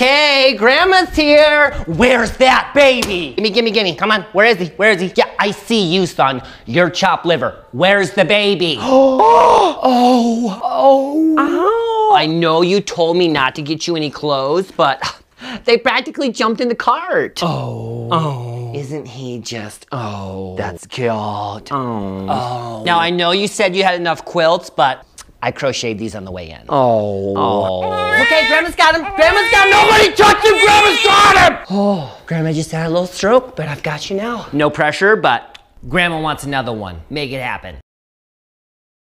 Okay, grandma's here. Where's that baby? Gimme, gimme, gimme. Come on, where is he? Where is he? Yeah, I see you, son. You're chopped liver. Where's the baby? Oh. I know you told me not to get you any clothes, but they practically jumped in the cart. Isn't he just, that's cute. Now, I know you said you had enough quilts, but I crocheted these on the way in. Okay, Grandma's got him. Grandma's got him. Nobody touched him. Grandma's got him. Grandma just had a little stroke, but I've got you now. No pressure, but Grandma wants another one. Make it happen.